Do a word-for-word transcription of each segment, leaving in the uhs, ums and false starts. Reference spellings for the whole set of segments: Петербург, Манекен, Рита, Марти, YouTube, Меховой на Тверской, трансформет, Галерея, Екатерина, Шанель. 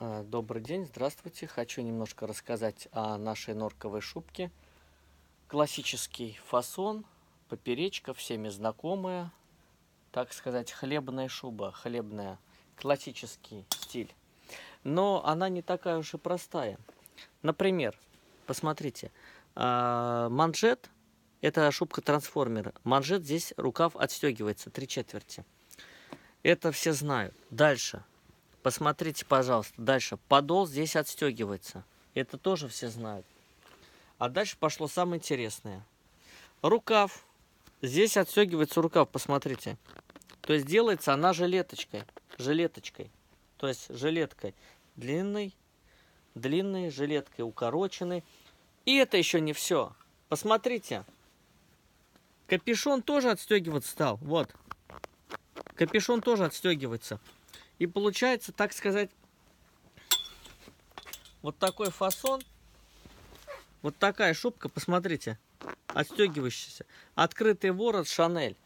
Добрый день, здравствуйте. Хочу немножко рассказать о нашей норковой шубке. Классический фасон, поперечка, всеми знакомая. Так сказать, хлебная шуба, хлебная, классический стиль. Но она не такая уж и простая. Например, посмотрите, манжет, это шубка-трансформер. Манжет здесь, рукав отстегивается, три четверти. Это все знают. Дальше. Посмотрите, пожалуйста, дальше. Подол здесь отстегивается. Это тоже все знают. А дальше пошло самое интересное. Рукав. Здесь отстегивается рукав, посмотрите. То есть делается она жилеточкой. Жилеточкой. То есть жилеткой длинной, длинной, жилеткой укороченной. И это еще не все. Посмотрите. Капюшон тоже отстегиваться стал. Вот. Капюшон тоже отстегивается. И получается, так сказать, вот такой фасон, вот такая шубка, посмотрите, отстегивающаяся. Открытый ворот, Шанель.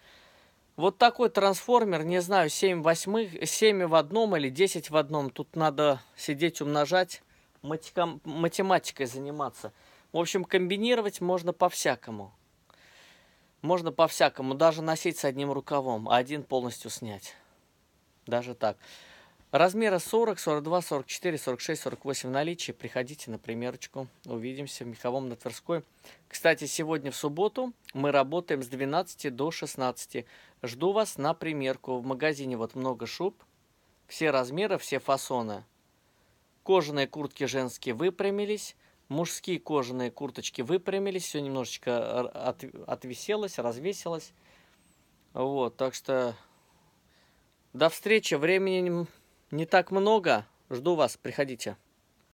Вот такой трансформер, не знаю, семь в одном или десять в одном. Тут надо сидеть, умножать, математикой заниматься. В общем, комбинировать можно по-всякому. Можно по-всякому, даже носить с одним рукавом, а один полностью снять. Даже так. Размеры сорок, сорок два, сорок четыре, сорок шесть, сорок восемь в наличии. Приходите на примерочку. Увидимся в Меховом на Тверской. Кстати, сегодня в субботу мы работаем с двенадцати до шестнадцати. Жду вас на примерку. В магазине вот много шуб. Все размеры, все фасоны. Кожаные куртки женские выпрямились. Мужские кожаные курточки выпрямились. Все немножечко от, отвиселось, развесилось. Вот, так что... До встречи, времени не так много, жду вас, приходите.